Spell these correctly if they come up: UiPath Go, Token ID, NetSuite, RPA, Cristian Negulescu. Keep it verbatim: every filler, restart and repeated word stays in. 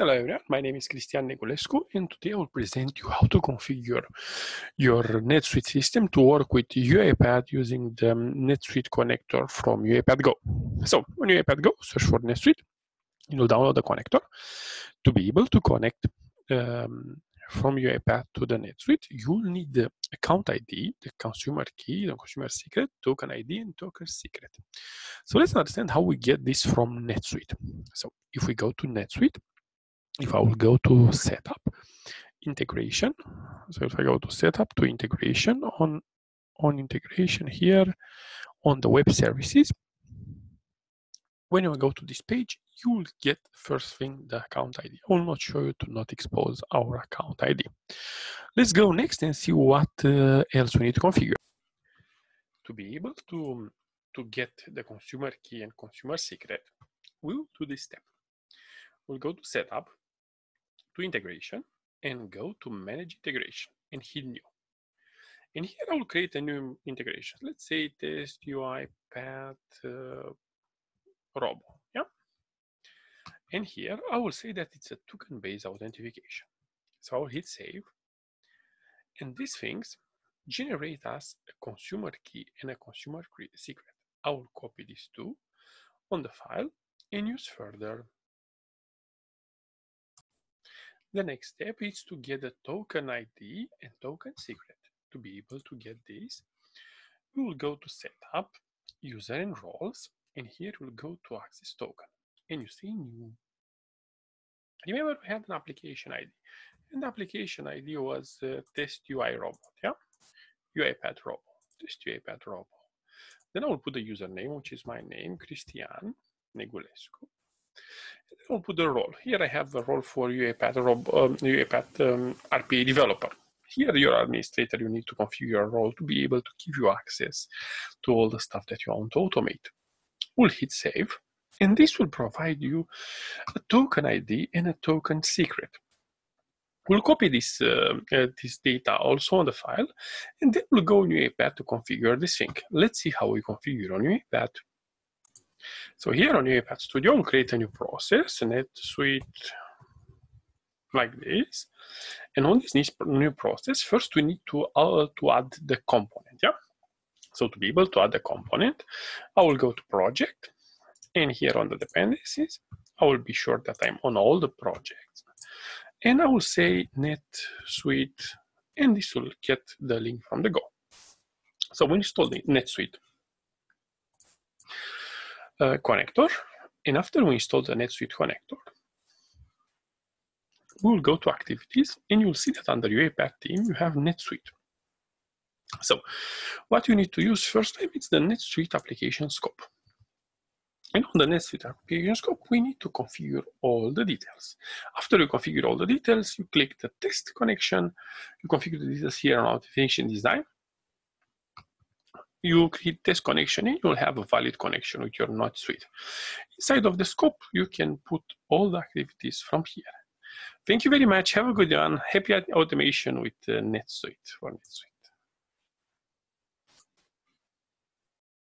Hello everyone, my name is Cristian Negulescu and today I will present you how to configure your NetSuite system to work with UiPath using the NetSuite connector from UiPath Go. So, on UiPath Go, search for NetSuite, you will download the connector. To be able to connect um, from UiPath to the NetSuite, you will need the account I D, the consumer key, the consumer secret, token I D, and token secret. So let's understand how we get this from NetSuite. So, if we go to NetSuite, if I will go to setup, integration, so if I go to setup to integration, on, on integration here, on the web services, when you go to this page, you will get first thing the account I D. I will not show you to not expose our account I D. Let's go next and see what uh, else we need to configure. To be able to, to get the consumer key and consumer secret, we'll do this step. We'll go to setup, to integration, and go to manage integration and hit new. And here I will create a new integration. Let's say test UiPath uh, Robo, yeah? And here I will say that it's a token-based authentication. So I'll hit save. And these things generate us a consumer key and a consumer secret. I will copy these two on the file and use further. The next step is to get the token I D and token secret. To be able to get this, we will go to setup, user and roles, and here we'll go to access token. And you see new. Remember, we had an application I D. And the application I D was uh, test U I robot, yeah? UiPath Robo, test UiPath Robo. Then I will put the username, which is my name, Cristian Negulescu. I'll put the role. Here I have the role for UiPath, um, UiPath um, R P A developer. Here your administrator, you need to configure a role to be able to give you access to all the stuff that you want to automate. We'll hit save, and this will provide you a token I D and a token secret. We'll copy this, uh, uh, this data also on the file, and then we'll go on UiPath to configure this thing. Let's see how we configure on UiPath. So here on UiPath Studio, we'll create a new process, NetSuite, like this. And on this new process, first we need to, uh, to add the component, yeah? So to be able to add the component, I will go to project, and here on the dependencies, I will be sure that I'm on all the projects. And I will say NetSuite, and this will get the link from the Go. So we install the NetSuite Uh, connector, and after we install the NetSuite connector, we will go to activities, and you'll see that under UiPath team you have NetSuite. So what you need to use first time is the NetSuite application scope. And on the NetSuite application scope, we need to configure all the details. After you configure all the details, you click the test connection, you configure the details here on authentication design. You hit test connection and you'll have a valid connection with your NetSuite. Inside of the scope, you can put all the activities from here. Thank you very much. Have a good one. Happy automation with uh, NetSuite for NetSuite.